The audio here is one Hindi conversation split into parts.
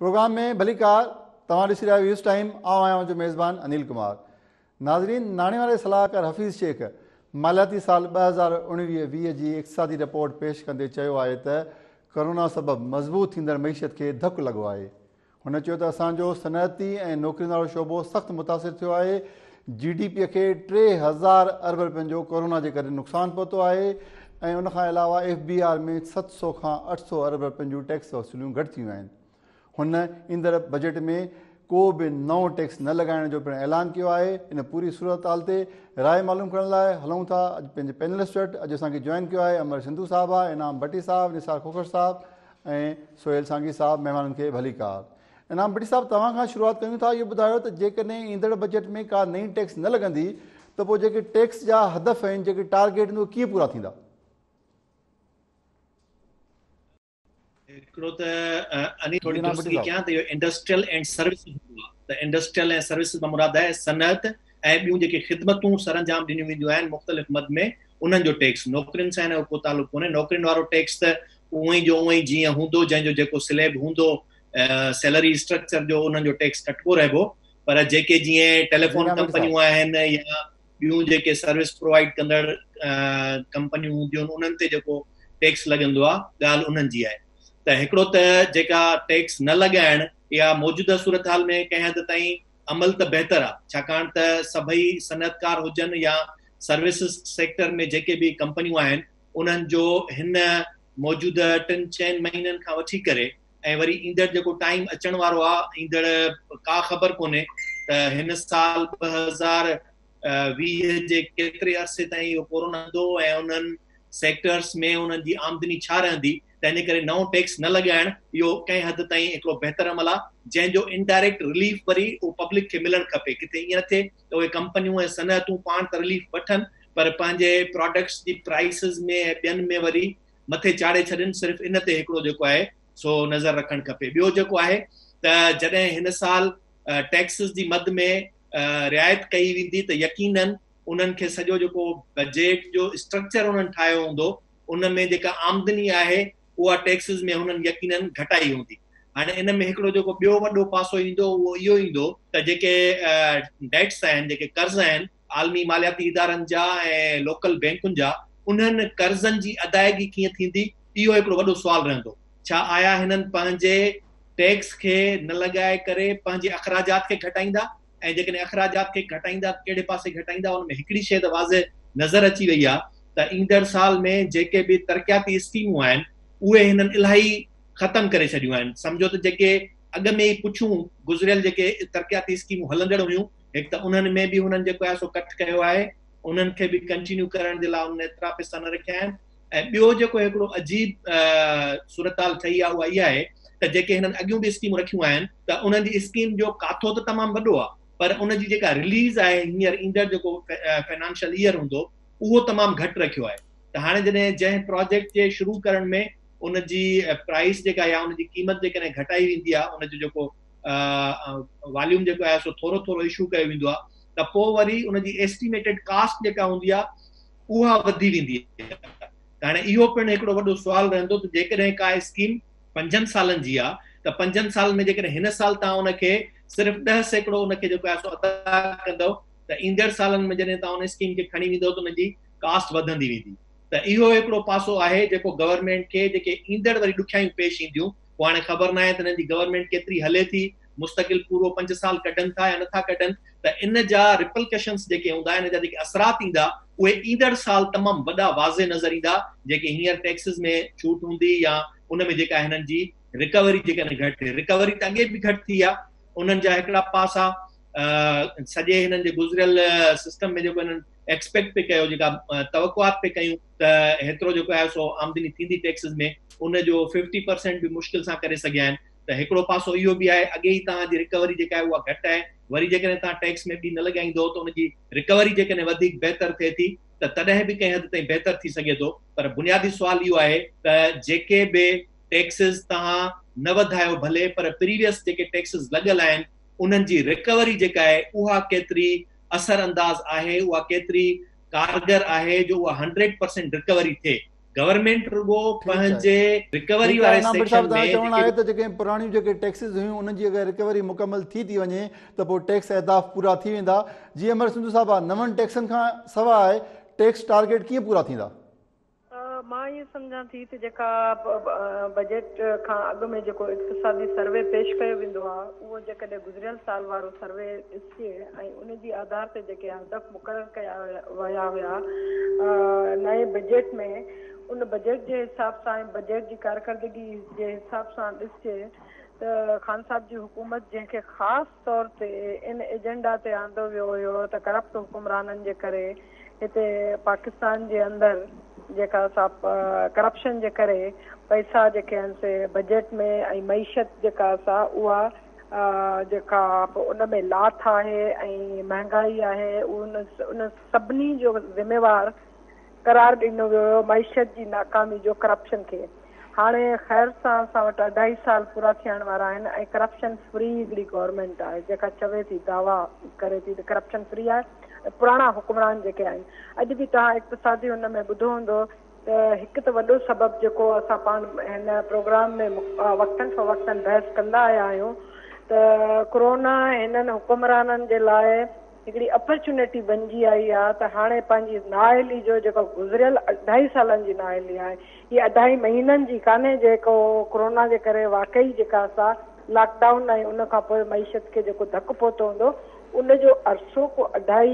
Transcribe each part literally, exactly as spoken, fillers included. प्रोग्राम में भली कार तुम्हारी सिराव इस टाइम आऊँ आया हूँ जो मेज़बान अनिल कुमार। नाजरीन, नाने वारे सलाहकार हफीज़ शेख मालियाती साल ब हज़ार उणवीह वीह की इक़्तिसादी रिपोर्ट पेश कंदे चयो आहे त कोरोना सबब मज़बूत थींदड़ मईशत खे धकु लॻो आहे। हुन चयो त असांजो सनअती ऐं नौकरियुनि वारो शोबो सख़्तु मुतासिर थियो आहे। जी डी पी खे टे हज़ार अरब रुपयनि जो कोरोना जे करे नुक़सानु पहुतो आहे ऐं उन खां अलावा एफ बी आर में सत सौ खां अठ सौ अरब रुपयनि जूं टैक्स वसूलियूं घटि थियूं आहिनि। हुन ईंदड़ बजट में को बि नओं टैक्स न लॻाइण जो पिणु ऐलान कयो आहे। इन पूरी सूरत हाल ते राय मालूम करण लाइ हलूं था अॼु पंहिंजे पैनलिस्ट वटि। अॼु असांखे जॉइन कयो आहे अमर सिंधू साहिबु आहे, इनाम भट्टी साहिबु, निसार खोखर साहिबु ऐं सोहेल सांघी साहिबु। महिमाननि खे भली कार। इनाम भट्टी साहिबु, तव्हां खां शुरूआत कयूं था। इहो ॿुधायो त जेकॾहिं ईंदड़ बजट में का नई टैक्स न लॻंदी त पोइ जेके टैक्स जा हदफ़ आहिनि, जेके टारगेट आहिनि, उहे कीअं पूरा थींदा? हिकिड़ो त अनी थोरी तफ़सील कयां त इहो इंडस्ट्रियल एंड सर्विसेज आहे। त इंडस्ट्रियल ऐं सर्विसेज मां मुराद आहे सनअत ऐं ॿियूं जेके ख़िदमतूं सरंजाम ॾिनियूं वेंदियूं आहिनि मुख़्तलिफ़ मद में, उन्हनि जो टैक्स नौकरियुनि सां हिनजो को तालुक़ु कोन्हे। नौकरियुनि वारो टैक्स त उहो ई जो उहो ई जीअं हूंदो, जंहिंजो जेको स्लैब हूंदो सैलरी स्ट्रक्चर जो, उन्हनि जो टैक्स कटिबो रहिबो। पर जेके जीअं टेलीफोन कंपनियूं आहिनि या ॿियूं जेके सर्विस प्रोवाइड कंदड़ कंपनियूं हूंदियूं आहिनि, उन्हनि ते जेको टैक्स लॻंदो आहे, ॻाल्हि उन्हनि जी आहे। त हिकिड़ो त जेका टैक्स न लॻाइण या मौजूदा सूरत हाल में कंहिं हद ताईं अमल त बहितर आहे, छाकाणि त सभई सनअतकार हुजनि या सर्विसिस सेक्टर में जेके बि कंपनियूं आहिनि, उन्हनि जो हिन मौजूदा टिनि चइनि महीननि खां वठी करे ऐं वरी ईंदड़ जेको टाइम अचण वारो आहे, ईंदड़ का ख़बर कोन्हे त हिन साल ॿ हज़ार वीह जे केतिरे अर्से ताईं इहो कोरोना ईंदो ऐं उन्हनि सेक्टर्स में उन्हनि जी आमदनी छा रहंदी। त इन करे नओं टैक्स न लॻाइण इहो कंहिं हद ताईं हिकिड़ो बहितर अमल आहे, जंहिंजो इनडायरेक्ट रिलीफ वरी उहो पब्लिक खे मिलणु खपे। किथे ईअं न थिए त उहे कंपनियूं ऐं सनअतूं पाण त रिलीफ वठनि पर पंहिंजे प्रोडक्ट्स जी प्राइसिस में ऐं ॿियनि में वरी मथे चाढ़े छॾनि। सिर्फ़ु इन ते हिकिड़ो जेको आहे सो नज़र रखणु खपे। ॿियो जेको आहे त जॾहिं हिन साल टैक्सिस जी मद में रिआयत कई वेंदी त यकीननि उन्हनि खे सॼो जेको बजेट जो स्ट्रक्चर उन्हनि ठाहियो हूंदो, उन में जेका आमदनी आहे उहा टैक्सिस में हुननि यकीननि घटाई हूंदी। हाणे इन में हिकिड़ो जेको ॿियो वॾो पासो ईंदो उहो इहो ईंदो त जेके डेट्स आहिनि, जेके कर्ज़ आहिनि आलमी मालियाती इदारनि जा ऐं लोकल बैंकुनि जा, उन्हनि कर्ज़नि जी अदायगी कीअं थींदी, इहो हिकिड़ो वॾो सुवाल रहंदो। छा आया हिननि पंहिंजे टैक्स खे न लॻाए करे पंहिंजे अख़राजात खे घटाईंदा, ऐं जेकॾहिं अख़राजात खे घटाईंदा कहिड़े पासे घटाईंदा? उनमें हिकिड़ी शइ त वाज़े नज़र अची वई आहे त ईंदड़ साल में जेके बि तरक़ियाती स्कीमूं आहिनि उहे हिननि इलाही ख़तमु करे छॾियूं आहिनि। सम्झो त जेके अॻु में ई पुछूं गुज़िरियल जेके तरक़ियाती स्कीमूं हलंदड़ हुयूं, हिकु त उन्हनि में बि हुननि जेको आहे सो कट कयो आहे, उन्हनि खे बि कंटिन्यू करण जे लाइ उन्हनि एतिरा पैसा न रखिया आहिनि। ऐं ॿियो जेको हिकिड़ो अजीब सूरताल ठही आहे उहा इहा आहे त जेके हिननि अॻियूं बि स्कीमूं रखियूं आहिनि त उन्हनि जी स्कीम जो काथो त तमामु वॾो आहे, पर उन जी जेका रिलीज़ आहे हींअर ईंदड़ जेको फाइनेंशियल ईयर हूंदो उहो तमामु घटि रखियो आहे। त हाणे जॾहिं जंहिं प्रोजेक्ट जे शुरू करण में उनजी प्राइस जेका या उनजी क़ीमत जेकॾहिं घटाई वेंदी आहे, उनजो जेको वॉल्यूम जेको आहे सो थोरो थोरो इशू कयो वेंदो आहे, त पोइ वरी उनजी एस्टिमेटेड कास्ट जेका हूंदी आहे उहा वधी वेंदी आहे। त हाणे इहो पिणु हिकिड़ो वॾो सुवाल रहंदो त जेकॾहिं का स्कीम पंजनि सालनि जी आहे त पंजनि सालनि में जेकॾहिं हिन साल तव्हां उनखे सिर्फ़ु ॾह सैकड़ो उनखे जेको आहे सो अदा कंदव त ईंदड़ सालनि में जॾहिं तव्हां उन स्कीम खे खणी वेंदव त उनजी कास्ट वधंदी वेंदी। त इहो हिकिड़ो पासो आहे जेको गवर्नमेंट खे जेके ईंदड़ वरी ॾुखियायूं पेश ईंदियूं, पोइ हाणे ख़बर न आहे त हिन जी गवर्नमेंट केतिरी हले थी, मुस्तक़िल पूरो पंज साल कढनि था या नथा कढनि, त इन जा रिपलकशंस जेके हूंदा इन जा जेके असरात ईंदा उहे ईंदड़ साल तमामु वॾा वाज़े नज़र ईंदा। जेके हींअर टैक्सिस में छूट हूंदी या उन में जेका हिननि जी रिकवरी जेकॾहिं घटि थिए, रिकवरी त अॻे बि घटि थी आहे, उन्हनि जा हिकिड़ा पासा सॼे हिननि जे गुज़िरियल सिस्टम में जेको हिननि एक्सपेक्ट पे कयो, जेका तवक़ुआत पे कयूं त हेतिरो जेको आहे सो आमदनी थींदी टैक्सिस में, उनजो फिफ्टी परसेंट बि मुश्किल सां करे सघिया आहिनि। त हिकिड़ो पासो इहो बि आहे, अॻे ई तव्हांजी रिकवरी जेका आहे उहा घटि आहे, वरी जेकॾहिं तव्हां टैक्स में बि न लॻाईंदो त उनजी रिकवरी जेकॾहिं वधीक बहितर थिए थी त तॾहिं बि कंहिं हद ताईं बहितर थी सघे थो। पर बुनियादी सुवाल इहो आहे त जेके बि टैक्सिस तव्हां न वधायो भले, पर प्रीवियस जेके टैक्सिस लॻल आहिनि उन्हनि जी रिकवरी जेका आहे उहा केतिरी असरअंदाज़ आहे, उहा केतिरी कारगर आहे जो उहा हंड्रेड परसेंट रिकवरी थिए। गवर्नमेंट रुगो पंहिंजे रिकवरी वारे सेक्शन में चवण आहे त जेके पुराणी जेके टैक्सेस हुयूं उन जी अगर रिकवरी मुकम्मल थी थी वञे त पोइ टैक्स अहदाफ पूरा थी वेंदा। जी अमर सिंधु साहब, नवन टैक्सन खां सवाइ टैक्स टारगेट कीअं पूरा थींदा? मां ये समझा थी त जेका बजट खां अॻु में जेको इक़्तिसादी सर्वे पेश कयो वेंदो आहे उहो जेकॾहिं गुज़िरियल साल वारो सर्वे ॾिसे ऐं उन जे आधार ते जेके हदफ़ मुक़ररु कया विया हुआ नए बजट में, उन बजट के हिसाब से बजट की कारकर्दगी के हिसाब से ॾिसजे त खान साहब की हुकूमत जैसे खास तौर पर इन एजेंडा से आंदो वो हो तो करप्ट हुक्मरानन के करे इतने पाकिस्तान के अंदर जेका साहब करप्शन के करे पैसा जेके आन से बजट में मईशत जेका सा उआ जेका उनमें लाथ है महंगाई है उन उन सबनी जो जिम्मेवार करार दिनो वो मईशत की नाकामी जो करप्शन के। हाँ खैर साठ अढ़ाई साल पूरा थियण वारा आहिनि। करप्शन फ्री हिकड़ी गवर्नमेंट है जेका चवे थी दावा करे थी करप्शन फ्री है। पुराना हुक्मरान जेके आहिनि अज भी तव्हां इक़्तिसादी उनमें बुधो होंदो त हिकु त वॾो सबब जेको असां पाण हिन प्रोग्राम में वक्तन फवक्तन बहस कंदा आया आहियूं त कोरोना हिननि हुक्मराननि जे लाइ हिकिड़ी अपॉर्चुनिटी बनिजी आई आहे त हाणे पंहिंजी नाइली जो जेको गुज़िरियल अढाई सालनि जी नाइली आहे इहा अढाई महीननि जी कान्हे जेको कोरोना जे करे वाकई जेका असां लॉकडाउन ऐं उन खां पोइ मईशत खे जेको धकु पहुतो हूंदो उनजो अरसो को अढाई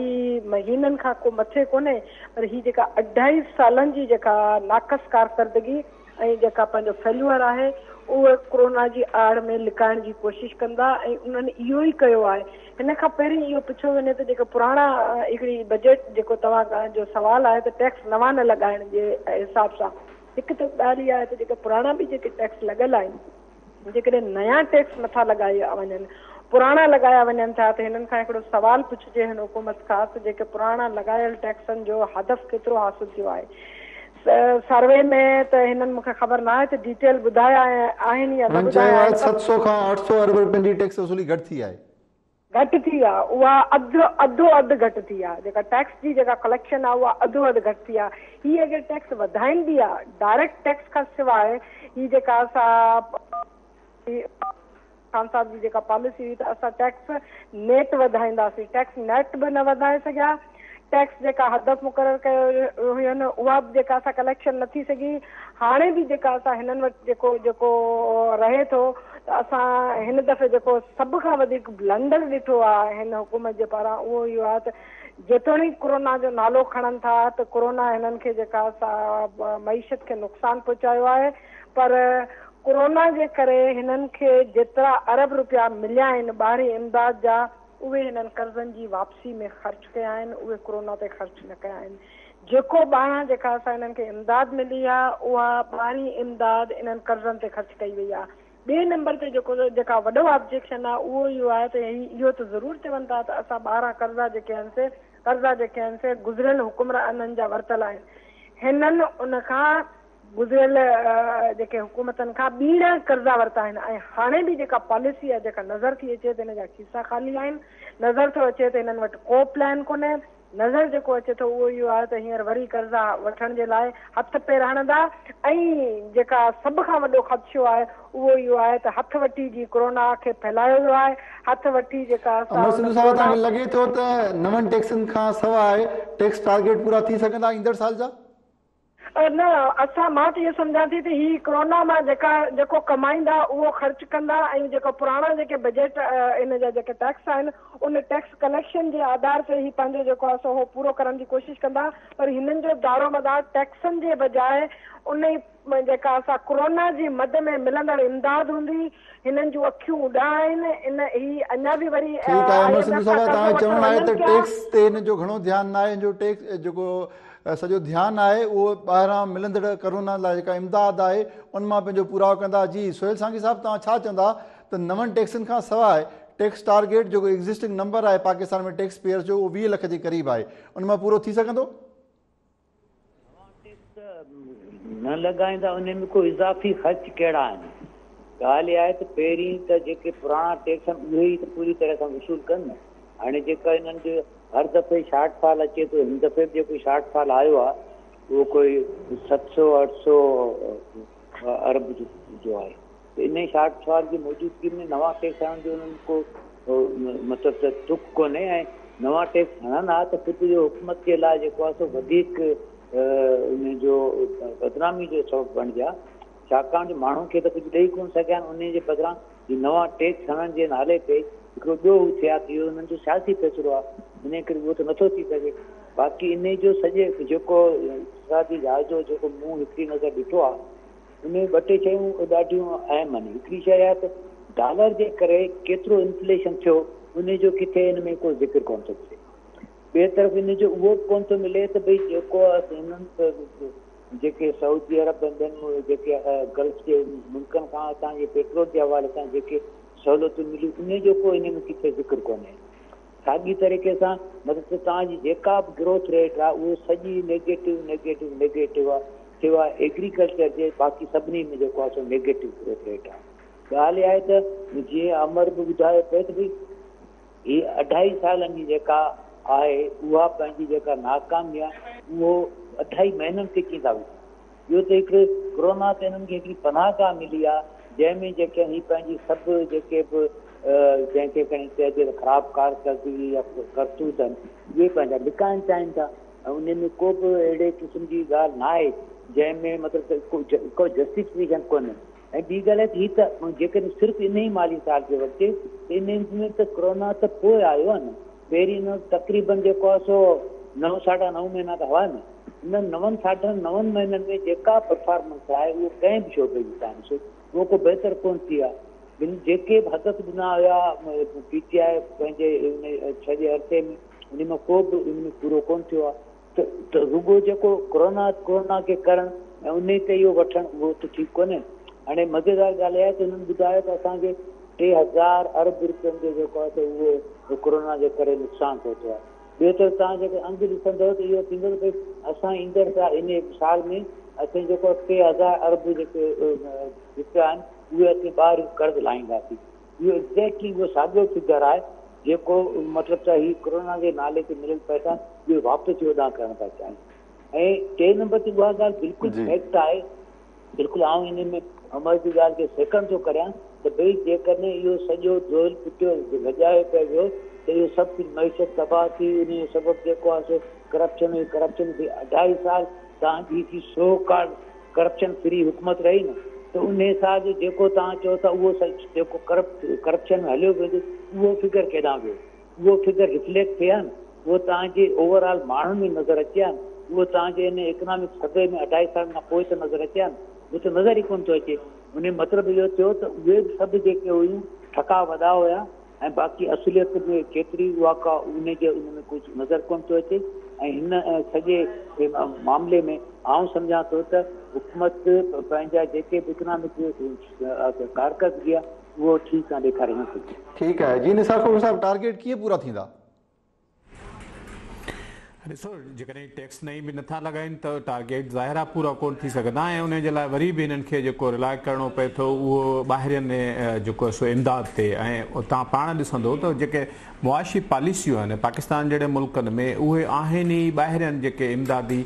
महीननि खां को मथे कोन्हे, पर हीअ जेका अढाई सालनि जी जेका नाक़स कारकर्दगी ऐं जेका पंहिंजो फेल्यूअर आहे उहे कोरोना जी आड़ में लिकाइण जी कोशिशि कंदा ऐं उन्हनि इहो ई कयो आहे। हिन खां पहिरीं इहो पुछियो वञे त जेका पुराणा हिकिड़ी बजट जेको तव्हांजो सुवाल आहे त टैक्स नवां न लॻाइण जे हिसाब सां हिकु त ॻाल्हि इहा आहे त जेका पुराणा बि जेके टैक्स लॻल आहिनि जेकॾहिं नया टैक्स नथा लॻाया वञनि पुराणा लॻाया वञनि था त हिननि खां हिकिड़ो सुवाल पुछिजे हिन हुकूमत खां त जेके पुराणा लॻायल टैक्सनि जो हदफ़ केतिरो हासिलु थियो आहे। सर्वे में त हिननि मूंखे ख़बर न आहे त डिटेल ॿुधाया आहिनि या न ॿुधाया आहिनि। सत सौ खां आठ सौ अरब रुपए जी टैक्स वसूली घटि थी आहे घटि थी आहे उहा अधु अधो अधु घटि थी आहे। जेका टैक्स जी जेका कलेक्शन आहे उहा अधो अधु घटि थी आहे। हीअ अगरि टैक्स वधाईंदी आहे डायरेक्ट टैक्स खां सवाइ हीअ जेका असां खान साहब जी जेका पॉलिसी हुई त असां टैक्स नेट वधाईंदासीं। टैक्स नेट बि न वधाए सघिया। टैक्स जेका हदफ़ मुक़ररु कयो हुयन उहा बि जेका असां कलेक्शन न थी सघी। हाणे बि जेका असां हिननि वटि जेको जेको रहे थो त असां हिन दफ़े जेको सभ खां वधीक ब्लंडर ॾिठो आहे हिन हुकूमत जे पारां उहो इहो आहे त जेतोणीक कोरोना जो नालो खणनि था त कोरोना हिननि खे जेका असां मईशत खे नुक़सानु पहुचायो आहे, पर कोरोना जे करे हिननि खे जेतिरा अरब रुपया मिलिया आहिनि ॿाहिरीं इमदाद जा उहे हिननि कर्ज़नि जी वापसी में ख़र्च कया आहिनि, उहे कोरोना ते ख़र्च न कया आहिनि। जेको ॿाहिरां जेका असां हिननि खे इमदाद मिली आहे उहा ॿाहिरीं इमदाद इन्हनि कर्ज़नि ते ख़र्च कई वई आहे। ॿिए नंबर ते जेको जेका वॾो ऑब्जेक्शन आहे उहो इहो आहे त इहो त ज़रूरु चवनि था त असां ॿाहिरां कर्ज़ा जेके आहिनि से कर्ज़ा जेके आहिनि से गुज़िरियल हुकुमराननि जा वरितल आहिनि। हिननि उन खां गुज़िरियल जेके हुकूमतनि खां ॿीणा कर्ज़ा वरिता आहिनि ऐं हाणे बि जेका पॉलिसी आहे जेका नज़र थी अचे त हिन जा खीसा ख़ाली आहिनि। नज़र थो अचे त हिननि वटि को प्लान कोन्हे। नज़र जेको अचे थो उहो इहो आहे त हींअर वरी कर्ज़ा वठण जे लाइ हथ पेर हणंदा ऐं जेका सभ खां वॾो ख़दशो आहे उहो इहो आहे त हथ वठी जी कोरोना खे फैलायो वियो आहे। हथ वठी जेका लॻे थो त नवनि टैक्सनि खां सवाइ टैक्स टारगेट पूरा थी सघंदा ईंदड़ साल जा न असां मां त इहो सम्झा थी त हीअ कोरोना मां जेका जेको कमाईंदा उहो ख़र्च कंदा ऐं जेको पुराणा जेके बजट इन जा जेके टैक्स आहिनि उन टैक्स कलेक्शन जे आधार ते ई पंहिंजो जेको आहे सो उहो पूरो करण जी कोशिशि कंदा, पर हिननि जो दारोमदार टैक्सनि जे बजाए उन जेका असां कोरोना जी मद में मिलंदड़ इमदाद हूंदी हिननि जूं अखियूं उॾा आहिनि। इन ही अञा बि वरी चवणु आहे त टैक्स ते हिन जो घणो ध्यानु न आहे, हिन जो टैक्स जेको सॼो ध्यानु आहे उहो ॿाहिरां मिलंदड़ कोरोना लाइ जेका इमदाद आहे उन मां पंहिंजो पूराव कंदा। जी सोहेल सांघी साहिबु, तव्हां छा चवंदा त नवनि टैक्सनि खां सवाइ टैक्स टारगेट जेको एग्ज़िस्टिंग नंबर आहे पाकिस्तान में टैक्स पेयर जो उहो वीह लख जे क़रीब आहे, उन मां पूरो थी सघंदो? न लॻाईंदा उन में को इज़ाफ़ी ख़र्च कहिड़ा आहिनि? ॻाल्हि इहा आहे त पहिरीं त जेके पुराणा टैक्स आहिनि उहे ई त पूरी तरह सां वसूल कनि। हाणे जेका हिननि जो हर दफ़े शार्टफॉल अचे थो हिन दफ़े बि जेको शार्टफॉल आयो आहे वो कोई सत सौ आठ सौ अरब जो आहे इन शार्ट साल जी मौजूदगी में नवा टैक्स हणण जो उन्हनि को मतिलबु दुख कोन्हे ऐं नवा टैक्स हणनि हा त फिर जो हुकूमत के लाइ जेको आहे सो वधीक उनजो बदनामी जो सबबु बणिजी आहे छाकाणि जो माण्हुनि खे त कुझु ॾेई कोन सघिया आहिनि उन जे बदिरां ही नवा टैक्स हणण जे नाले ते हिकिड़ो ॿियो थिया थी वियो उन्हनि जो सियासी फ़ैसिलो आहे इन करे उहो त नथो थी सघे। बाक़ी इन जो सॼे जेको इक़्तिसादी जहाज़ जो जेको मूं हिकिड़ी नज़र ॾिठो आहे उन ॿ टे शयूं ॾाढियूं अहम आहिनि। हिकिड़ी शइ आहे त डॉलर जे करे केतिरो इन्फ्लेशन थियो उन जो किथे इन में को ज़िक्र कोन थो थिए। ॿिए तरफ़ इन जो उहो कोन थो मिले त भई जेको आहे हिननि जेके सऊदी अरब ॿियनि जेके गल्फ जे मुल्कनि खां असांजे पेट्रोल जे हवाले सां जेके सहूलियतूं मिलियूं उन जो को इन में किथे ज़िक्र कोन्हे। साॻी तरीक़े सां मतिलबु तव्हांजी जेका बि ग्रोथ रेट आहे उहो सॼी नेगेटिव नेगेटिव नेगेटिव आहे सिवाइ एग्रीकल्चर जे बाक़ी सभिनी में जेको आहे सो नेगेटिव ग्रोथ रेट आहे। ॻाल्हि इहा आहे त जीअं अमर बि ॿुधायो पियो त भई ही अढाई सालनि जी जेका आहे उहा पंहिंजी जेका नाकामी आहे उहो अढाई महीननि ते कीअं था विझनि। इहो त हिकिड़ो कोरोना ते हिननि खे हिकिड़ी पनाहगाह मिली आहे जंहिंमें जेके ही पंहिंजी सभु जेके बि जैसे कहीं चए खराब कारकर्दगी या करतूत ये पैसा लिकाइण चाहिन था। उनमें को भी अड़े किस्म की गाल ना है जैमें मतलब कोई जस्टिफिकेशन कोने। बी गल ही जो सिर्फ इन ही माली साल के वक्त इन में तो कोरोना तो पोए आयो न पैरी न तकरीबन जो सो नौ साढ़ा नौ महीना तो हुआ न इन नवन साढ़ा नवन महीन में जेका परफॉर्मेंस है वो कें भी शोबे की तव्हां वो को बेहतर को इन जेके बि हदफ ॾिना हुआ पी टी आई पंहिंजे सॼे अरसे में उन में को बि उनमें पूरो कोन थियो आहे त त रुगो जेको कोरोना कोरोना खे करणु ऐं उन ते इहो वठणु उहो त ठीकु कोन्हे। हाणे मज़ेदार ॻाल्हि इहा आहे त हुननि ॿुधायो त असांखे टे हज़ार अरब रुपयनि जो जेको आहे त उहो कोरोना जे करे नुक़सानु थियो थियो आहे। ॿियो त तव्हां जेके अंगु ॾिसंदव त इहो थींदो भई असां ईंदड़ साल इन साल में असां जेको टे हज़ार अरब जेके रुपया आहिनि उहे असीं ॿाहिरि कर्ज़ु लाहींदासीं। इहो एक्ज़ेक्टली उहो साॻियो फिगर आहे जेको मतिलबु त हीउ कोरोना जे नाले ते मिलियल पैसा इहे वापसि होॾां करणु था चाहिनि। ऐं टे नंबर ते उहा ॻाल्हि बिल्कुलु फैक्ट आहे बिल्कुलु आउं इन में अमर जी ॻाल्हि खे सेकंड थो करियां त भई जेकॾहिं इहो सॼो ज़ोइल पिटियो लॼायो पियो वियो त इहो सभु कुझु मैशत तबाह थी इन जो सबबु जेको आहे सो करप्शन हुई। करप्शन थी अढाई साल तव्हांजी थी सो काल करप्शन फ्री हुकूमत रही न तो उन हिसाब जो जेको तव्हां चओ था उहो जेको करप्ट करप्शन में हलियो पियो उहो फिगर केॾां वियो उहो फिगर रिफ्लेक्ट थिया आहिनि उहो तव्हांजे ओवरऑल माण्हुनि में नज़र अची विया आहिनि उहो तव्हांजे हिन इकनॉमिक सभे में अढाई साल खां पोइ त नज़र अची विया आहिनि उहो त नज़र ई कोन थो अचे। उन मतिलबु इहो थियो त उहे बि सभु जेके हुयूं ठका वॾा हुया ऐं बाक़ी असुलियत में केतिरी उहा का उन जे उन में कुझु नज़र कोन थो अचे। ऐं हिन सॼे मामले में आउं सम्झां थो त हुकूमत पंहिंजा जेके बि इकनॉमिक कारकर्दगी आहे उहो ठीकु सां ॾेखारे नथी। ठीकु आहे जी निसार खोड़ साहिब टारगेट कीअं पूरा थींदा? ॾिसो जेकॾहिं टैक्स नई बि नथा लॻाइनि त टारगेट ज़ाहिर आहे पूरा कोन थी सघंदा ऐं उनजे लाइ वरी बि हिननि खे जेको रिलाए करिणो पए थो उहो ॿाहिरियनि जेको सो इमदाद ते। ऐं तव्हां पाण ॾिसंदो त जेके मुआशी पॉलिसियूं आहिनि पाकिस्तान जहिड़े मुल्कनि में उहे आहिनि ई ॿाहिरियनि जेके इमदादी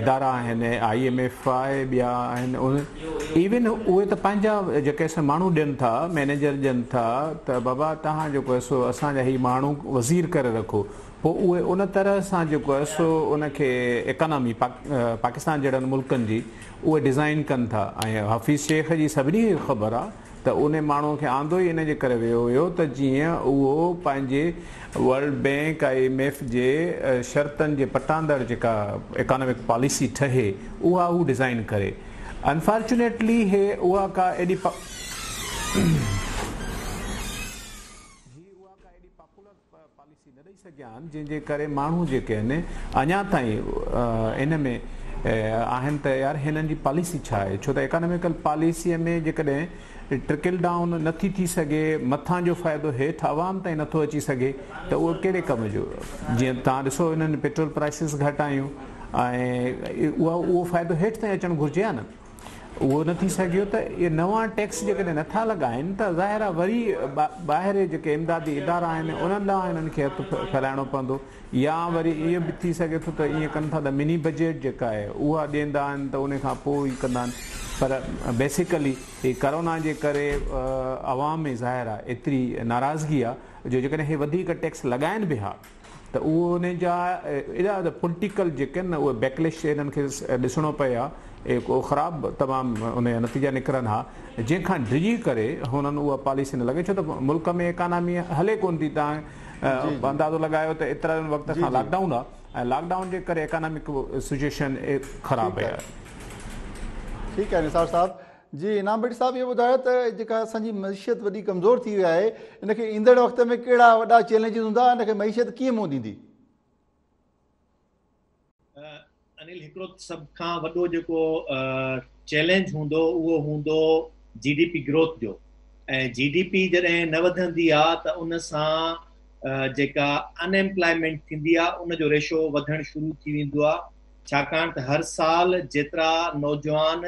इदारा आहिनि आई एम एफ आहे ॿिया आहिनि इवन उहे त पंहिंजा जेके असां माण्हू ॾियनि था मैनेजर ॾियनि था त बाबा तव्हां जेको सो असांजा हीअ माण्हू वज़ीर करे रखो पोइ उहे उन तरह सां जेको आहे सो उनखे इकनॉमी पाक, पाकिस्तान जहिड़नि मुल्कनि जी उहे डिज़ाइन कनि था। ऐं हफ़ीज़ शेख जी सभिनी खे ख़बर आहे त उन माण्हू खे आंदो ई इन जे करे वियो हुयो त जीअं उहो पंहिंजे world bank I M F जे शर्तनि जे पटांदड़ जेका इकॉनॉमिक पॉलिसी ठहे उहा हू डिज़ाइन करे। अनफॉर्चुनेटली हे उहा का एॾी ज्ञान जंहिंजे करे माण्हू जेके आहिनि अञा ताईं इन में आहिनि त यार हिननि जी पॉलिसी छा आहे छो त इकॉनॉमिकल पॉलिसीअ में जेकॾहिं ट्रिकल डाउन नथी थी सघे मथां जो फ़ाइदो हेठि आवाम ताईं नथो अची सघे त उहो कहिड़े कम जो। जीअं तव्हां ॾिसो हिननि पेट्रोल प्राइसिस घटायूं ऐं उहा उहो फ़ाइदो हेठि ताईं अचणु घुरिजे हा न वो न थी सको तो ये नवा टैक्स जो ना लगान तो ज़ाहिर है वरी बाहर जो इमदादी इदारा उन्होंने इन्हनि खे हथ फैलाइणो पवंदो या वरी ये भी थी सके तो ये कन था मिनी बजट जो है वह देंदा तो उन कदान पर बेसिकली ये कोरोना के करे अवाम में ज़ाहिर है एतरी नाराज़गी आ जो जो टैक्स लगान भी हाँ तो वो उन एडा पॉलिटिकल जो उ बैकलेश इन ॾिसणो पिया एको ख़राब तमामु उन नतीजा निकिरनि हा जंहिंखां डिॼी करे हुननि उहा पॉलिसी न लॻे छो त मुल्क में इकानमी हले कोन थी। तव्हां अंदाज़ो लॻायो त एतिरा वक़्त खां लॉकडाउन आहे ऐं लॉकडाउन जे करे इकानमिक सिचुएशन ख़राब आहे। ठीकु आहे निसार साहिबु जी। इनाम भट्टी साहिबु इहो ॿुधायो त जेका असांजी मईशत वॾी कमज़ोर थी वई आहे इनखे ईंदड़ वक़्त में कहिड़ा वॾा चैलेंजिस हूंदा इनखे मईशत कीअं मुंहुं ॾींदी? अनिल हिकिड़ो सभ खां वॾो जेको चैलेंज हूंदो उहो हूंदो जी डी पी ग्रोथ जो ऐं जी डी पी जॾहिं न वधंदी आहे त उन सां जेका अनएम्प्लॉयमेंट थींदी आहे उन जो रेशो वधणु शुरू थी वेंदो आहे। छाकाणि त हर साल जेतिरा नौजवान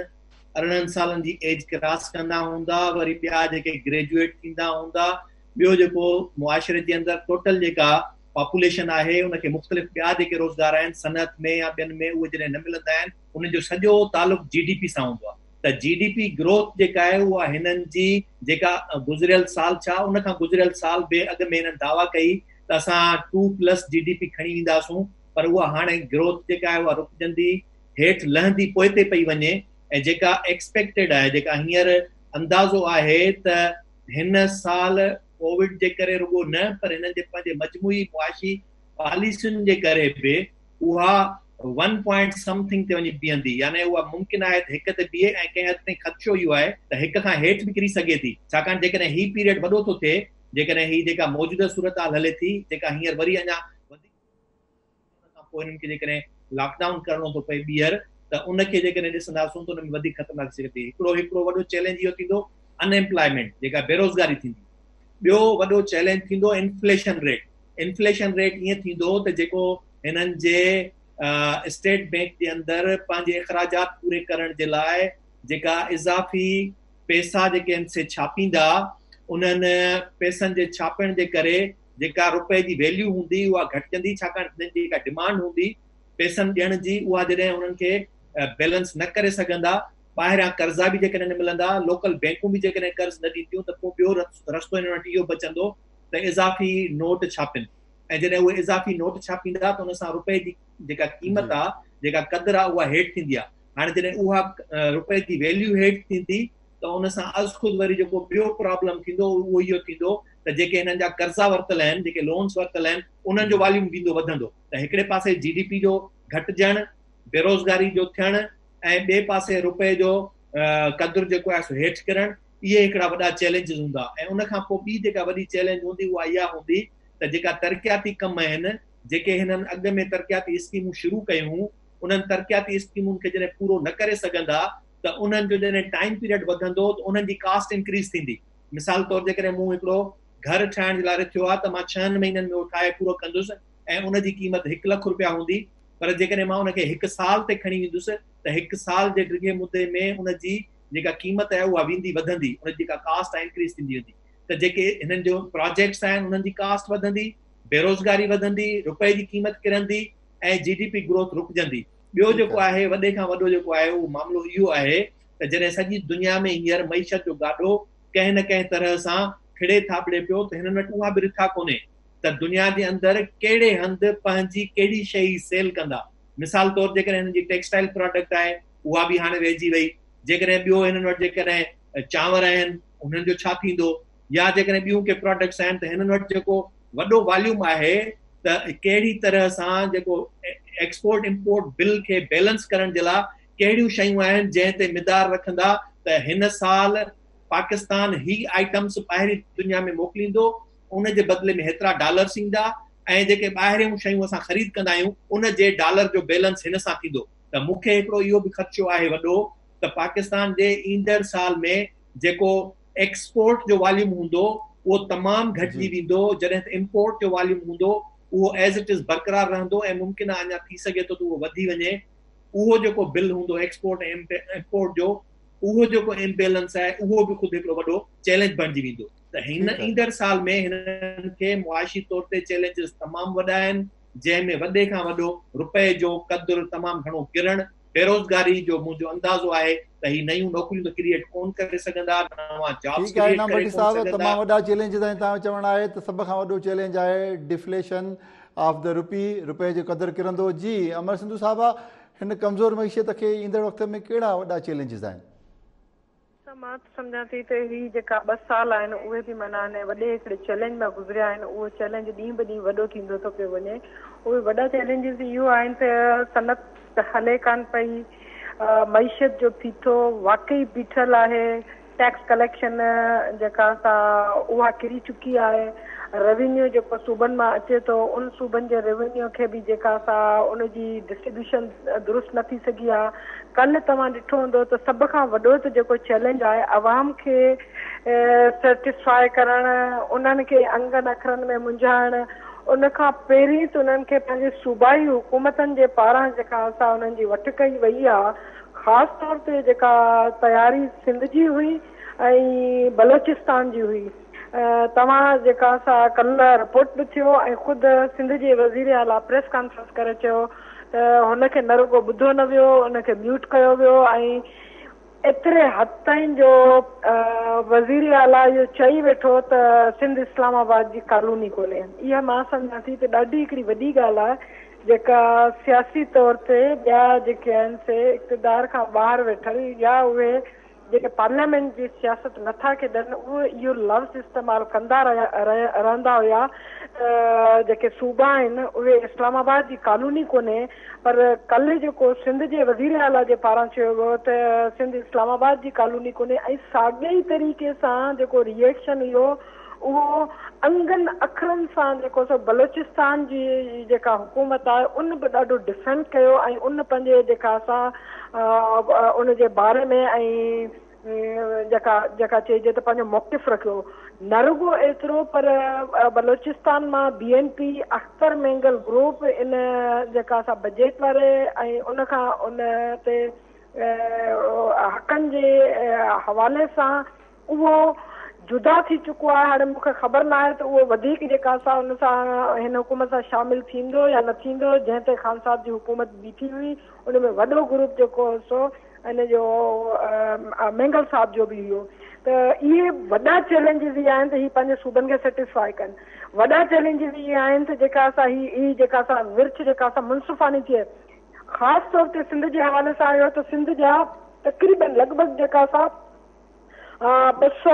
अरिड़हनि सालनि जी एज क्रॉस कंदा हूंदा वरी ॿिया जेके ग्रेजुएट थींदा हूंदा ॿियो जेको मुआशिरे जे अंदरि टोटल जेका पॉपुलेशन है उनके मुख्तलिफ बया जो रोजगार आन सनत में या बन में उ जैसे न मिलता है उन सजो तालुक जी डी पी से होंगे तो जी डी पी ग्रोथ जो गुजरियल साल उन गुजरियल साल बे अग में इन दावा कई तो अस two plus G D P खी वासूँ पर उ हाँ ग्रोथ जो रुकजंदी हेठ लहंदी पोते पी वे जो एक्सपेक्टेड है जो हिंसर अंदाजो है तो इन साल कोविड जे करे रुगो न पर इन जे पंहिंजे मजमूई मुआशी पॉलिसियुनि जे करे बि उहा वन पॉइंट समथिंग ते वञी बीहंदी यानी उहा मुमकिन आहे त हिक ते बीहे ऐं कंहिं हद ताईं ख़दशो इहो आहे त हिक खां हेठि बि किरी सघे थी। छाकाणि जेकॾहिं हीउ पीरियड वॾो थो थिए जेकॾहिं हीअ जेका मौजूदा सूरत हाल हले थी जेका हींअर वरी अञा वधीक हुन खां पोइ हिननि खे जेकॾहिं लॉकडाउन करिणो थो पए ॿीहर त उनखे जेकॾहिं ॾिसंदासूं त उनमें वधीक ख़तरनाक थी सघे थी। हिकिड़ो हिकिड़ो वॾो चैलेंज इहो थींदो अनएम्प्लॉयमेंट जेका बेरोज़गारी थींदी। बियो वडो चैलेंज थींदो इन्फ्लेशन रेट। इन्फ्लेशन रेट ये थींदो त जेको इन्हनि जे स्टेट बैंक के अंदर पांजे अखराजात पूरे करण जे लाइ जेका इजाफी पैसा जेके आहिनि से छापींदा उन्हनि पैसनि जे छापण जे करे जेका रुपए की वैल्यू हूंदी उहा घटिजंदी छाकाणि त उन्हनि जी जेका डिमांड हूंदी पैसनि ॾियण जी उहा जॾहिं उन्हनि खे बैलेंस न करे सघंदा ॿाहिरां कर्ज़ा बि जेकॾहिं न मिलंदा लोकल बैंकूं बि जेकॾहिं कर्ज़ न ॾींदियूं त पोइ ॿियो रस्तो हिन वटि इहो बचंदो त इज़ाफ़ी नोट छापनि ऐं जॾहिं उहे इज़ाफ़ी नोट छापींदा त उन सां रुपए जी जेका क़ीमत आहे जेका क़दुरु आहे उहा हेठि थींदी आहे। हाणे जॾहिं उहा रुपए जी वैल्यू हेठि थींदी त उन सां अज़ ख़ुदि वरी जेको ॿियो प्रॉब्लम थींदो उहो इहो थींदो त जेके हिननि जा कर्ज़ा वरितल आहिनि जेके लोन्स वरितल आहिनि उन्हनि जो वॉल्यूम थींदो वधंदो त हिकिड़े पासे जी डी पी जो घटिजणु बेरोज़गारी जो थियणु ऐं ॿिए पासे रुपए जो क़दुरु जेको आहे सो हेठि किरणु इहे हिकिड़ा वॾा चैलेंजिस हूंदा ऐं उनखां पोइ ॿी जेका वॾी चैलेंज हूंदी उहा इहा हूंदी त जेका तरक़ियाती कम आहिनि जेके हिननि अॻु में तरक़ियाती स्कीमूं शुरू कयूं उन्हनि तरक़ियाती स्कीमुनि खे जॾहिं पूरो न करे सघंदा त उन्हनि जो जॾहिं टाइम पीरियड वधंदो त उन्हनि जी कास्ट इंक्रीज़ थींदी। मिसाल तौरु जेकॾहिं मूं हिकिड़ो घर ठाहिण जे लाइ रखियो आहे त मां छहनि महीननि में उहो ठाहे पूरो कंदुसि ऐं उनजी क़ीमत हिकु लख रुपया हूंदी पर जेकॾहिं मां उनखे हिकु साल ते खणी वेंदुसि त हिकु साल जे डिघे मुदे में उनजी जेका क़ीमत आहे उहा वेंदी वधंदी उन जेका कास्ट आहे इंक्रीज़ थींदी वेंदी त जेके हिननि जो प्रोजेक्ट्स आहिनि उन्हनि जी कास्ट वधंदी बेरोज़गारी वधंदी रुपए जी क़ीमत किरंदी ऐं जी डी पी ग्रोथ रुकजंदी। ॿियो जेको आहे वॾे खां वॾो जेको आहे उहो मामिलो इहो आहे त जॾहिं सॼी दुनिया में हींअर मईशत जो गाॾो कंहिं न कंहिं तरह सां खिड़े थापड़े पियो त हिननि वटि उहा बि रिथा कोन्हे त दुनिया जे अंदरि कहिड़े हंधि पंहिंजी कहिड़ी शइ सेल कंदा। मिसाल तौरु जेकॾहिं हिननि जी टेक्सटाइल प्रोडक्ट आहे उहा बि हाणे वेझी वई जेकॾहिं ॿियो हिननि वटि जेकॾहिं चांवर आहिनि हुननि जो छा थींदो या जेकॾहिं ॿियूं के प्रोडक्ट्स आहिनि त हिननि वटि जेको वॾो वॉल्यूम आहे त कहिड़ी तरह सां जेको एक्सपोर्ट इम्पोर्ट बिल खे बैलेंस करण जे लाइ कहिड़ियूं शयूं आहिनि जंहिं ते मिक़दारु रखंदा त हिन साल पाकिस्तान ही आइटम्स ॿाहिरीं दुनिया में मोकिलींदो उन जे बदिले में हेतिरा डॉलर्स ईंदा ऐं जेके ॿाहिरियूं शयूं असां ख़रीद कंदा आहियूं उन जे डॉलर जो बैलेंस हिन सां थींदो त मूंखे हिकिड़ो इहो बि ख़र्चो आहे वॾो त पाकिस्तान जे ईंदड़ साल में जेको एक्सपोर्ट जो वॉल्यूम हूंदो उहो तमामु घटिजी वेंदो जॾहिं त इम्पोर्ट जो वॉल्यूम हूंदो उहो एज़ इट इज़ बरक़रार रहंदो ऐं मुमकिन आहे अञा थी सघे थो त उहो वधी वञे। उहो जेको बिल हूंदो एक्सपोर्ट ऐं इम्पोर्ट जो उहो जेको इम्बेलेंस आहे उहो बि ख़ुदि हिकिड़ो वॾो चैलेंज बणिजी वेंदो। त हिन ईंदड़ साल में हिननि खे मुआशी तौर ते चैलेंजेस तमामु वॾा आहिनि, जंहिंमें वॾे खां वॾो रुपए जो क़दुरु तमामु घणो किरणु, बेरोज़गारी जो मुंहिंजो अंदाज़ो आहे त ही नयूं नौकरियूं क्रिएट कोन करे सघंदा, नवां जॉब्स क्रिएट करे कोन सघंदा। तमामु वॾा चैलेंजेस आहिनि। तव्हां चवण आहे त सभ खां वॾो चैलेंज आहे डिफ्लेशन ऑफ द रुपी, रुपए जो क़दुरु किरंदो। जी अमर सिंधु साहिबा, हिन कमज़ोर मईशत खे ईंदड़ वक़्त में कहिड़ा वॾा चैलेंजेस आहिनि? मां समझा थी तो ही जेका ॿ साल आहिनि उहे बि माना हाणे वॾे हिकिड़े चैलेंज मां गुज़रिया आहिनि। उहो चैलेंज ॾींहुं ब ॾींहुं वॾो थींदो थो पियो वञे। उहे वॾा चैलेंजिस इहो आहिनि त सनत हले कान पई, मईशत जो फीथो वाकई बीठल आहे, टैक्स कलेक्शन जेका उहा किरी चुकी आहे, रेवेन्यू जेको सूबनि मां अचे तो उन सूबनि जे रेवेन्यू खे बि जेका उनजी डिस्ट्रीब्यूशन दुरुस्त न थी सघी आहे। कल तव्हां ॾिठो हूंदो त सभ खां वॾो त जेको चैलेंज आहे आवाम खे सेटिस्फाई करणु, उन्हनि खे अंगनि अखरनि में मुंझाइणु, उनखां पहिरीं त उन्हनि खे पंहिंजे सूबाई हुकूमतनि जे पारां जेका असां उन्हनि जी वठ कई वई आहे। ख़ासि तौर ते जेका तयारी सिंध जी हुई ऐं बलोचिस्तान जी हुई। तव्हां जेका असां कल रिपोर्ट बि थियो ऐं ख़ुदि सिंध जे वज़ीर आला प्रेस कॉन्फ्रेंस करे चयो त हुनखे न रुगो ॿुधो न वियो, हुनखे म्यूट कयो वियो ऐं एतिरे हद ताईं जो वज़ीर आला इहो चई वेठो त सिंध इस्लामाबाद जी कॉलोनी कोन्हे। इहा मां सम्झां थी त ॾाढी हिकिड़ी वॾी ॻाल्हि आहे जेका सियासी तौर ते ॿिया जेके आहिनि से इक़्तिदार खां ॿाहिरि वेठल या उहे जेके पार्लियामेंट जी सियासत नथा खेॾनि उहे इहो लफ़्ज़ इस्तेमालु कंदा रहंदा हुया। जेके सूबा आहिनि उहे इस्लामाबाद जी कॉलोनी कोन्हे, पर कल जेको सिंध जे वज़ीर आला जे पारां चयो वियो त सिंध इस्लामाबाद जी कॉलोनी कोन्हे ऐं साॻे तरीक़े सां जेको रिएक्शन इहो उहो अंगनि अखरनि सां जेको सो बलोचिस्तान जी जेका हुकूमत आहे उन बि ॾाढो डिफेंड कयो ऐं उन पंहिंजे जेका असां उनजे बारे में ऐं जेका जेका चइजे त पंहिंजो मौक़िफ़ रखियो। न रुगो एतिरो पर बलोचिस्तान मां B N P Akhtar Mengal group इन जेका असां बजेट वारे ऐं उनखां उन ते हक़नि जे हवाले सां उहो जुदा थी चुको आहे। हाणे मूंखे ख़बर न आहे त उहो वधीक जेका असां हुन सां हिन हुकूमत सां शामिलु थींदो या न थींदो। जंहिं ते ख़ान साहब जी हुकूमत बीठी हुई उन में वॾो ग्रुप जेको सो इन जो मेंगल साहब जो बि हुयो। त इहे वॾा चैलेंजिस इहे आहिनि त हीअ पंहिंजे सूबनि खे सेटिस्फाई कनि। वॾा चैलेंजिस इहे आहिनि त जेका असां हीअ हीअ जेका असां विर्छ जेका असां मुनसिफ़ानी थिए ख़ासि तौर ते सिंध जे हवाले सां आयो त सिंध जा तक़रीबन लॻभॻि जेका असां ॿ सौ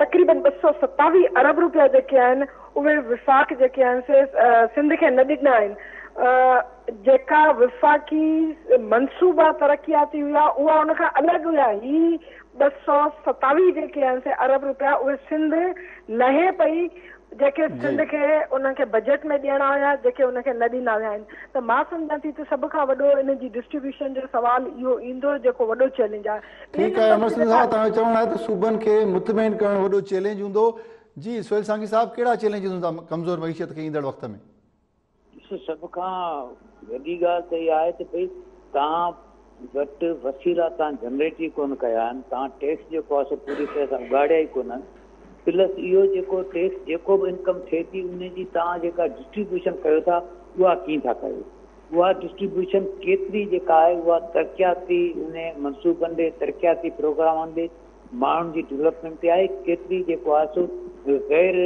तक़रीबन ॿ सौ सतावीह अरब रुपया जेके आहिनि उहे विफ़ाक़ जेके आहिनि से सिंध खे न ॾिना आहिनि। जेका विफ़ाक़ी मनसूबा तरक़ियाती हुआ उहा उनखां अलॻि हुआ। हीअ ॿ सौ सतावीह जेके आहिनि से अरब रुपया उहे सिंध लहे पई जेके सिंध खे उनखे बजट में ॾियणा हुया जेके उनखे न ॾिना विया आहिनि। त मां सम्झां थी त सभ खां वॾो इन जी डिस्ट्रीब्यूशन जो सुवाल इहो ईंदो जेको वॾो चैलेंज आहे। ठीकु आहे अमर सिंह साहिबु, तव्हां चवण आहे त सूबनि खे मुतमैन करणु वॾो चैलेंज हूंदो। जी सोहेल सांघी साहिबु, कहिड़ा चैलेंजिस हूंदा कमज़ोर मईशत खे ईंदड़ वक़्त में? सभ खां वॾी ॻाल्हि त इहा आहे त भई तव्हां वटि वसीला तव्हां जनरेट ई कोन कया आहिनि, तव्हां टैक्स जेको आहे सो पूरी तरह सां उगाड़िया ई कोन। प्लस इहो जेको टैक्स जेको बि इनकम थिए थी उनजी तव्हां जेका डिस्ट्रीब्यूशन कयो था उहा कीअं था कयो? उहा डिस्ट्रीब्यूशन केतिरी जेका आहे उहा तरक़ियाती उन मनसूबनि ते तरक़ियाती प्रोग्रामनि ते माण्हुनि जी डेवलपमेंट ते आहे, केतिरी जेको आहे सो गैर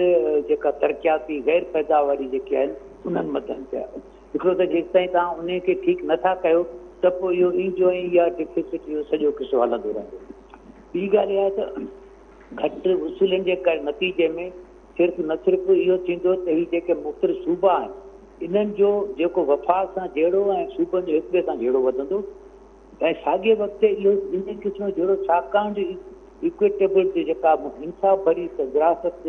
जेका तरक़ियाती गैर पैदावारी जेके आहिनि उन्हनि मदनि ते आहे। हिकिड़ो त जेसिताईं तव्हां उनखे ठीकु नथा कयो त पोइ इहो इंजो या डिफिसिट इहो सॼो किसो हलंदो रहंदो। ॿी ॻाल्हि इहा त घटि उसूलनि जे करे नतीजे में सिर्फ़ु न सिर्फ़ु इहो थींदो त हीअ जेके मुख़्तलिफ़ सूबा आहिनि इन्हनि जो जेको वफ़ाक़ सां जहिड़ो ऐं सूबनि जो हिक ॿिए सां जहिड़ो वधंदो ऐं साॻे वक़्तु इहो इन क़िस्म जहिड़ो छाकाणि जो इक्विटेबल जेका इंसाफ़ भरी विरासत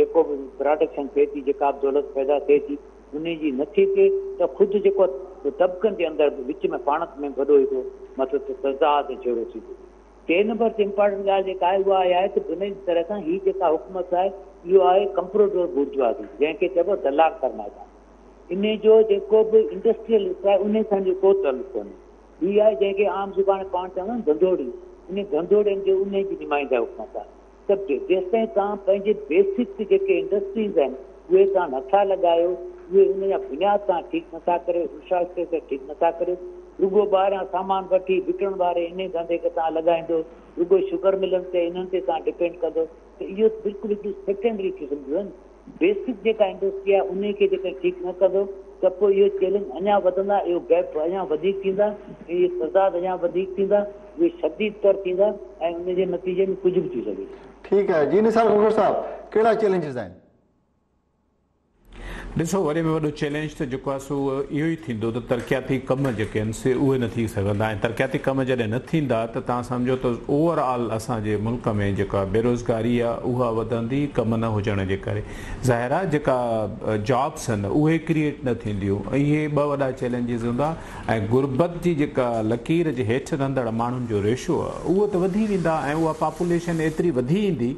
जेको बि प्रोडक्शन थिए थी जेका बि दौलत पैदा थिए थी उनजी नथी थिए त ख़ुदि जेको तबिकनि जे अंदरि विच में पाण में वॾो हिकिड़ो मतिलबु तज़ाद जहिड़ो थींदो। टे नंबर ते इम्पॉर्टेंट ॻाल्हि जेका आहे उहा इहा आहे त हुन तरह सां हीअ जेका हुकूमत आहे इहो आहे कंप्रोडोर बुर्जवाज़ी जंहिंखे चइबो आहे दलाल फरमाइश। इन जो जेको बि इंडस्ट्रियल आहे उन सां जो को तालुक़ु कोन्हे। हीअ आहे जंहिंखे आम ज़ुबान पाण चवंदा आहिनि धंधोड़ी, उन गंदोड़न के उन जी नुमाइंदा हुआ था सब जेसि ते बेसिक जेके इंडस्ट्रीज हैं वे तुम ना लगाओ वे उन बुनियाद तुम ठीक ना करो इंफ्रास्ट्रक्चर ठीक ना करो रुगो बार सामान वी विकण वाले इन धंधे के तुम लगाइंदो रुगो शुगर मिलन से इन डिपेंड कदो तो यो बिल्कुल एक सेकेंडरी किस्म बेसिक जेका इंडस्ट्री है उन ठीक न कदो तो ये चैलेंज अना यो गैप अना ये तजाद अना ये शदीद तर थी उनके नतीजे में कुछ भी थी सके। ठीक है जी निसार खोखर साहब केड़ा चैलेंजेस हैं ॾिसो वरी में वॾो चैलेंज त जेको आहे सो इहो ई थींदो त तरक़ियाती कम जेके आहिनि से उहे न थी सघंदा ऐं तरक़ियाती कम जॾहिं न थींदा त तव्हां सम्झो त ओवरऑल असांजे मुल्क में जेका बेरोज़गारी आहे उहा वधंदी कम न हुजण जे करे ज़ाहिर आहे जेका जॉब्स आहिनि उहे क्रिएट न थींदियूं इहे ॿ वॾा चैलेंजिस हूंदा ऐं गुरबत जी जेका लकीर जे हेठि रहंदड़ माण्हुनि जो रेशो आहे उहो त वधी वेंदा ऐं उहा पॉपुलेशन एतिरी वधी ईंदी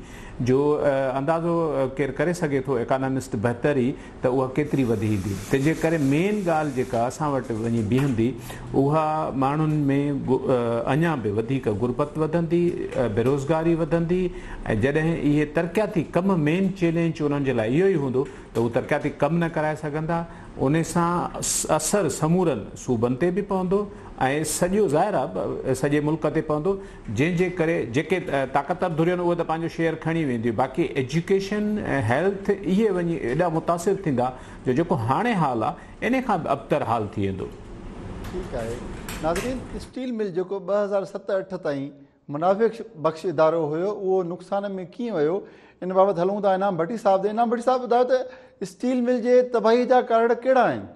जो अंदाज़ो केरु करे सघे थो इकानमिस्ट बहितर ई त उहा केतिरी वधी ईंदी तंहिंजे करे मेन ॻाल्हि जेका असां वटि वञी बीहंदी उहा माण्हुनि में अञा बि वधीक गुरबत वधंदी बेरोज़गारी वधंदी ऐं जॾहिं इहे तरक़ियाती कम मेन चैलेंज उन्हनि जे लाइ इहो ई हूंदो त उहे तरक़ियाती कम न कराए सघंदा उन सां असर समूरनि सूबनि ते बि पवंदो ऐं सॼो ज़ाहिर आहे सॼे मुल्क ते पवंदो जंहिंजे करे जेके ताक़तवर धुरियूं आहिनि उहे त पंहिंजो शेयर खणी वेंदियूं बाक़ी एजुकेशन ऐं हेल्थ इहे वञी एॾा मुतासिर थींदा जो जेको हाणे हाल आहे इन खां बि अबतर हाल थी वेंदो। ठीकु आहे नाज़रीन स्टील मिल जेको ॿ हज़ार सत अठ ताईं मुनाफ़े बख़्श इदारो हुयो उहो नुक़सान में कीअं वियो इन बाबति हलूं था इनाम भट्टी साहब इनाम भट्टी साहब ॿुधायो त स्टील मिल जे तबाही जा कारण कहिड़ा आहिनि?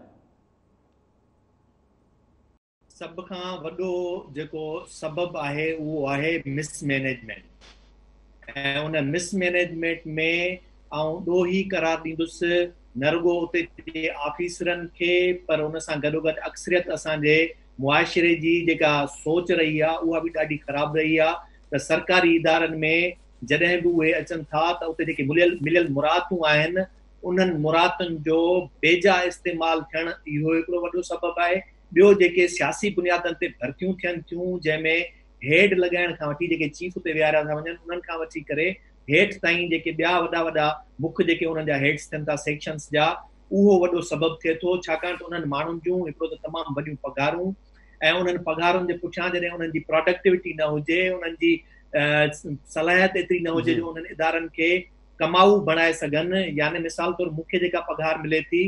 सभ खां वॾो जेको सबबु आहे उहो आहे मिसमैनेजमेंट ऐं उन मिसमैनेजमेंट में आउं ॾोही करार ॾींदुसि न रुगो उते जे ऑफिसरनि खे पर उन सां गॾोगॾु अक्सरियत असांजे मुआशिरे जी जेका सोच रही आहे उहा बि ॾाढी ख़राबु रही आहे त सरकारी इदारनि में जॾहिं बि उहे अचनि था त उते जेके मिलियल मिलियल मुरादूं आहिनि उन्हनि मुरादनि जो बेजा इस्तेमालु थियणु इहो हिकिड़ो वॾो सबबु आहे। ॿियो जेके सियासी बुनियादनि ते भर्तियूं थियनि थियूं जंहिंमें हेड लॻाइण खां वठी जेके चीफ ते विहारिया था वञनि उन्हनि खां वठी करे हेठि ताईं जेके ॿिया वॾा वॾा मुख्य जेके उन्हनि जा हेड्स थियनि था सेक्शन्स जा उहो वॾो सबबु थिए थो छाकाणि त उन्हनि माण्हुनि जूं हिकिड़ो त तमामु वॾियूं पघारूं ऐं उन्हनि पघारुनि जे पुठियां जॾहिं उन्हनि जी प्रोडक्टिविटी न हुजे उन्हनि जी सलाहियत एतिरी न हुजे जो उन्हनि इदारनि खे कमाऊ बणाए सघनि यानी मिसाल तौर मूंखे जेका पघार मिले थी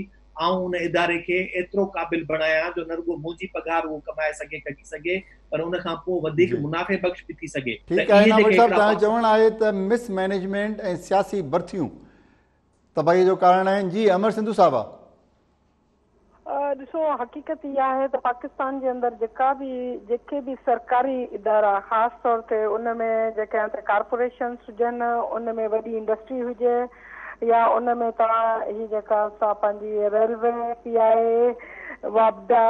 आउं उन इदारे खे एतिरो क़ाबिल बणायां जो न रुगो मुंहिंजी पघार उहो कमाए सघे कढी सघे पर उन खां पोइ वधीक मुनाफ़े बख़्श बि थी सघे। ठीकु आहे नाम साहब तव्हां चवण आहे त मिसमैनेजमेंट ऐं सियासी भर्तियूं तबाही जो कारण आहिनि। जी अमर सिंधु साहिबा ॾिसो हक़ीक़त इहा आहे त पाकिस्तान जे अंदरि जेका बि जेके बि सरकारी इदारा ख़ासि तौर ते उन में जेके आहिनि कॉर्पोरेशन्स हुजनि उन में वॾी इंडस्ट्री हुजे या उन में तव्हां हीअ जेका असां पंहिंजी रेलवे पी आई ए वापदा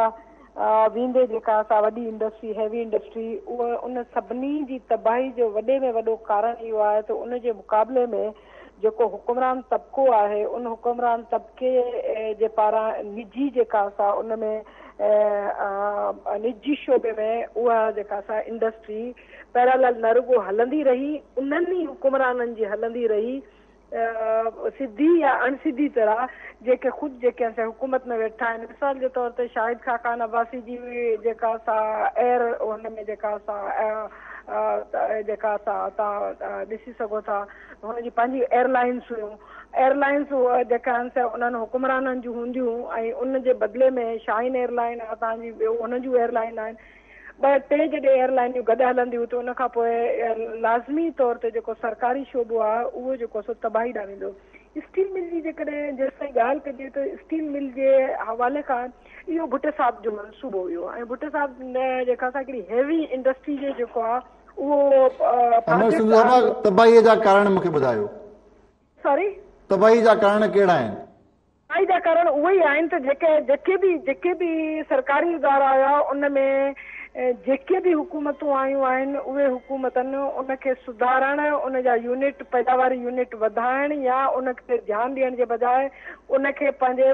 वेंदे जेका असां वॾी इंडस्ट्री हैवी इंडस्ट्री उहा उन सभिनी जी तबाही जो वॾे में वॾो कारण इहो आहे त उन जे मुक़ाबले में जेको हुकुमरान तबिको आहे उन हुकुमरान तबिके जे पारां निजी जेका असां उन में निजी शोबे में उहा जेका असां इंडस्ट्री पैरालल न रुगो हलंदी रही उन्हनि ई हुकुमराननि जी हलंदी रही सिधी या अणसिधी तरह जेके ख़ुदि जेके असां हुकूमत में वेठा आहिनि मिसाल जे तौर ते शाहिद खाकान अब्बासी जी जेका असां एयर हुन में जेका असां जेका असां तव्हां ॾिसी सघो था हुनजी पंहिंजी एयरलाइंस हुयूं एयरलाइंस जेका आहिनि से उन्हनि हुकुमराननि जूं हूंदियूं ऐं उन जे बदिले में शाइन एयरलाइन आहे तव्हांजी ॿियो हुन जूं एयरलाइन आहिनि ॿ टे जॾहिं एयरलाइनियूं गॾु हलंदियूं त उन खां पोइ लाज़मी तौर ते जेको सरकारी शोबो आहे उहो जेको सो तबाही ॾांहुं वेंदो। स्टील मिल जी जेकॾहिं जेसिताईं ॻाल्हि कजे त स्टील मिल जे हवाले खां इहो भुट्टे साहिब जो मनसूबो हुयो ऐं भुट्टे साहिब जेका असां हिकिड़ी हैवी इंडस्ट्री जो जेको आहे उहो तबाही जा कारण मूंखे ॿुधायो। सॉरी तबाही जा कारण कहिड़ा आहिनि? तबाही जा कारण उहे ई आहिनि त जेके जेके बि जेके बि सरकारी इदारा हुया उन में जेके बि हुकूमतूं आयूं आहिनि उहे हुकूमतनि उनखे सुधारण उन जा यूनिट पैदावारी यूनिट वधाइण या उनखे ध्यानु ॾियण जे बजाए उनखे पंहिंजे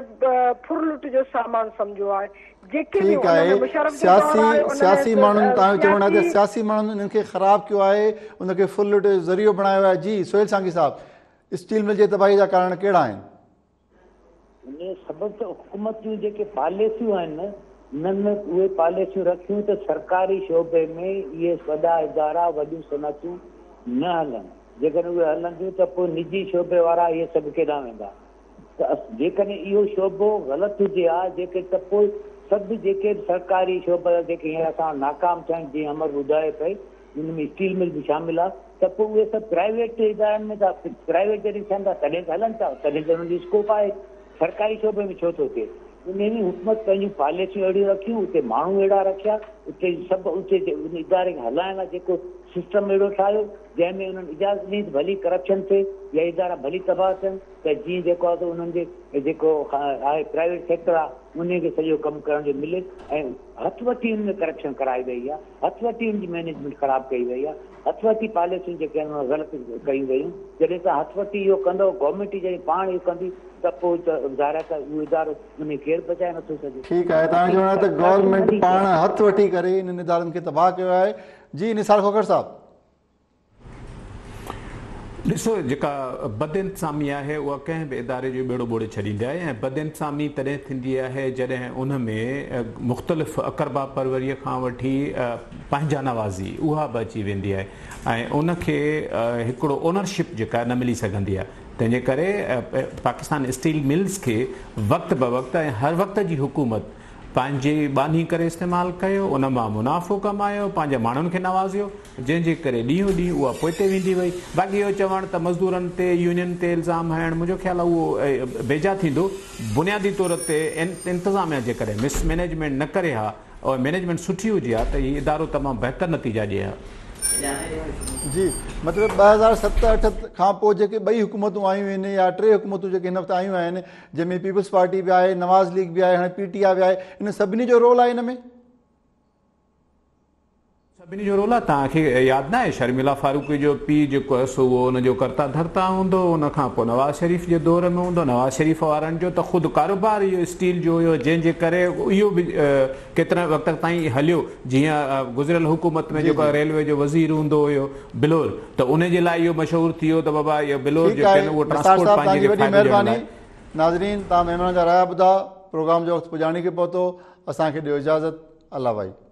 फुरलुट जो सामान सम्झो आहे ठीक आहे, सियासी सियासी माण्हुनि तव्हां चवणु आहे त सियासी माण्हुनि इन्हनि खे ख़राबु कयो आहे, उनखे फुल ज़रियो बणायो आहे। जी सोहेल सांघी साहिबु, स्टील मिल जी तबाही जा कारण कहिड़ा आहिनि? इन सबब त हुकूमत जूं जेके पॉलिसियूं आहिनि उन्हनि में उहे पॉलिसियूं रखियूं त सरकारी शोबे में इहे वॾा इदारा वॾियूं सनतूं न हलनि, जेकॾहिं उहे हलंदियूं त पोइ निजी शोबे वारा इहे सभु केॾां वेंदा। त जेकॾहिं इहो शोबो ग़लति हुजे हा जेके त पोइ सभु जेके सरकारी शोबा जेके हींअर असां नाकाम थिया आहिनि, जीअं अमर ॿुधाए पई हुन में स्टील मिल बि शामिल आहे, त पोइ उहे सभु प्राइवेट इदारनि में था, प्राइवेट जॾहिं थियनि था तॾहिं त हलनि था, तॾहिं त हुनजी स्कोप आहे, सरकारी शोबे में छो थो थिए? उन में हुकूमत पंहिंजूं पॉलिसियूं अहिड़ियूं रखियूं, उते माण्हू अहिड़ा रखिया, उते सभु उते इदारे खे हलाइण लाइ जेको सिस्टम अहिड़ो ठाहियो जंहिंमें उन्हनि इजाज़त ॾिनी भली करप्शन थिए या इदारा भली तबाह थियनि, त जीअं जेको आहे त उन्हनि जे जेको आहे प्राइवेट सेक्टर आहे उन खे सॼो कमु करण जो मिले, ऐं हथु वठी उन में करप्शन कराई वई आहे, हथु वठी उनजी मैनेजमेंट ख़राबु कई वई आहे, हथु वठी पॉलिसियूं जेके आहिनि ग़लति कयूं वयूं। जॾहिं तव्हां हथु वठी इहो कंदो, गवर्नमेंट जॾहिं पाण इहो कंदी त पोइ ज़ाहिर आहे उहो इदारो उन केरु बचाए नथो सघे। ठीकु आहे, तव्हां चवणो आहे त गवर्नमेंट पाण हथु वठी करे इन्हनि इदारनि खे तबाह कयो आहे। जी निसार खोखर साहिबु, ॾिसो जेका बदइंसामी आहे उहा कंहिं बि इदारे जो ॿेड़ो ॿोड़े छॾींदी आहे, ऐं बदइंसामी तॾहिं थींदी आहे जॾहिं उन में मुख़्तलिफ़ अकरबा परवरीअ खां वठी पंहिंजा नवाज़ी उहा बि अची वेंदी आहे, ऐं उनखे हिकिड़ो ओनरशिप जेका न मिली सघंदी आहे। तंहिंजे करे पाकिस्तान स्टील मिल्स खे वक़्त ब वक़्त ऐं हर वक़्त जी हुकूमत पंहिंजे बानी करे इस्तेमालु कयो, उन मां मुनाफ़ो कमायो, पंहिंजे माण्हुनि खे नवाज़ियो, जंहिंजे करे ॾींहों ॾींहुं उहा पोइ ते वेंदी वई। बाक़ी इहो चवणु त मज़दूरनि ते यूनियन ते इल्ज़ाम हणणु मुंहिंजो ख़्यालु आहे उहो बेजा थींदो। बुनियादी तौर ते इंतिज़ामिया जे करे मिसमैनेजमेंट न करे हा और मैनेजमेंट सुठी हुजे हा त हीउ इदारो तमामु बहितर नतीजा ॾिए हा। जी मतिलबु ॿ हज़ार सत अठ खां पोइ जेके ॿई हुकूमतूं आयूं आहिनि या टे हुकूमतूं जेके हिन वक़्तु आयूं आहिनि, जंहिंमें पीपल्स पार्टी बि आहे, नवाज़ लीग बि आहे, हाणे पी टी आई बि आहे, इन सभिनी जो रोल आहे हिन में, सभिनी जो रोल आहे। तव्हांखे यादि न आहे शर्मिला फारूकी जो पीउ जेको आहे सो उहो हुनजो कर्ता धर्ता हूंदो, उनखां पोइ नवाज़ शरीफ़ जे दौर में हूंदो, नवाज़ शरीफ़ वारनि जो त ख़ुदि कारोबार इहो स्टील जो हुयो, जंहिंजे करे इहो बि केतिरा वक़्त ताईं हलियो। जीअं गुज़िरियल हुकूमत में जेको रेलवे जो वज़ीर हूंदो हुयो बिलोर, त उन जे लाइ इहो मशहूरु थी वियो त बाबा इहो बिलोर ट्रांसपोर्ट। नाज़रीन, तव्हां महिमान जा राया ॿुधा, प्रोग्राम जो वक़्तु पुॼाणी खे पहुतो, असांखे ॾियो इजाज़त, अल्लाह भाई।